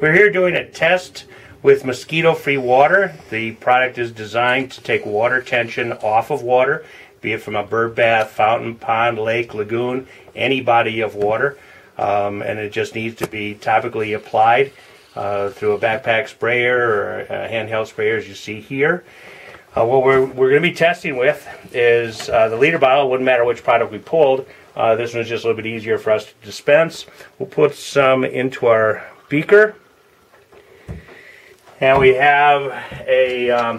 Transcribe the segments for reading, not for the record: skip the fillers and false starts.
We're here doing a test with mosquito-free water. The product is designed to take water tension off of water, be it from a bird bath, fountain, pond, lake, lagoon, any body of water. And it just needs to be topically applied through a backpack sprayer or a handheld sprayer, as you see here. What we're going to be testing with is the liter bottle. It wouldn't matter which product we pulled. This one's just a little bit easier for us to dispense. We'll put some into our beaker. And we have a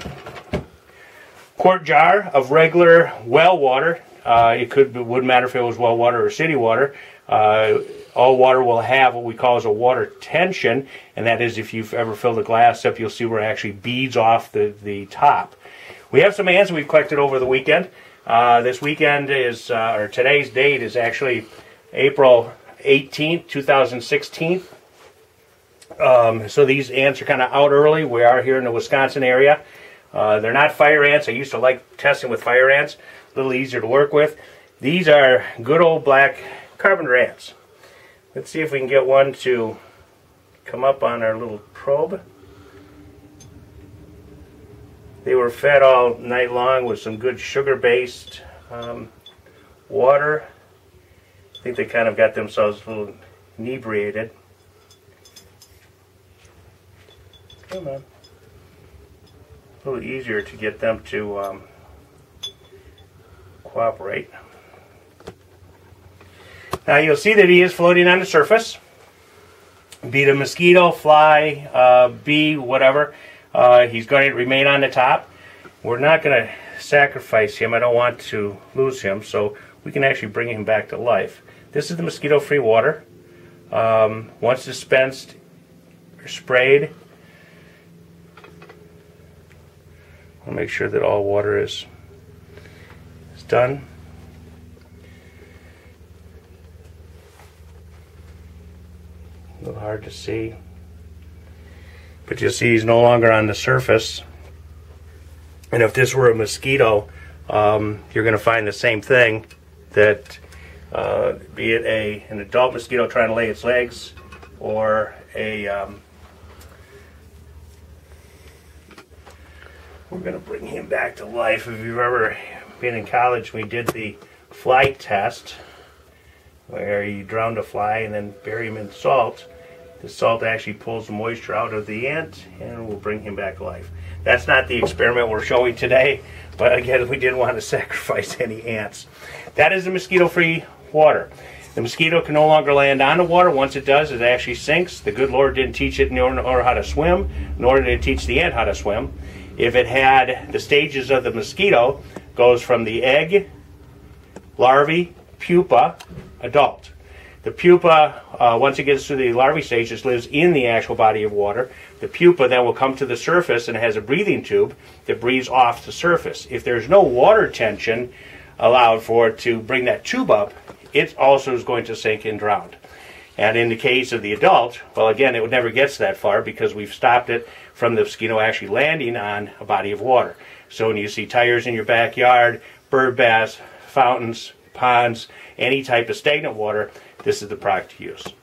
quart jar of regular well water. It wouldn't matter if it was well water or city water. All water will have what we call as a water tension, and that is if you've ever filled a glass up, you'll see where it actually beads off the top. We have some ants we've collected over the weekend. This weekend is, or today's date is actually April 18th, 2016. So these ants are kind of out early. We are here in the Wisconsin area. They're not fire ants. I used to like testing with fire ants. A little easier to work with. These are good old black carpenter ants. Let's see if we can get one to come up on our little probe. They were fed all night long with some good sugar-based water. I think they kind of got themselves a little inebriated. Come on. A little easier to get them to cooperate. Now you'll see that he is floating on the surface, be it a mosquito, fly, bee, whatever. He's going to remain on the top. We're not going to sacrifice him. I don't want to lose him, so we can actually bring him back to life. This is the mosquito-free water. Once dispensed or sprayed, we'll make sure that all water is done. A little hard to see, but you'll see he's no longer on the surface. And if this were a mosquito, you're going to find the same thing, that be it an adult mosquito trying to lay its legs, or we're going to bring him back to life. If you've ever been in college, we did the fly test, where you drown a fly and then bury him in salt. The salt actually pulls the moisture out of the ant and will bring him back to life. That's not the experiment we're showing today, but again, we didn't want to sacrifice any ants. That is the mosquito-free water. The mosquito can no longer land on the water. Once it does, it actually sinks. The good Lord didn't teach it nor how to swim, nor did it teach the ant how to swim. If it had the stages of the mosquito, goes from the egg, larvae, pupa, adult. The pupa, once it gets through the larvae stage, just lives in the actual body of water. The pupa then will come to the surface and has a breathing tube that breathes off the surface. If there's no water tension allowed for it to bring that tube up, it also is going to sink and drown. And in the case of the adult, well, again, it would never get that far because we've stopped it from the mosquito actually landing on a body of water. So when you see tires in your backyard, bird baths, fountains, ponds, any type of stagnant water, this is the product to use.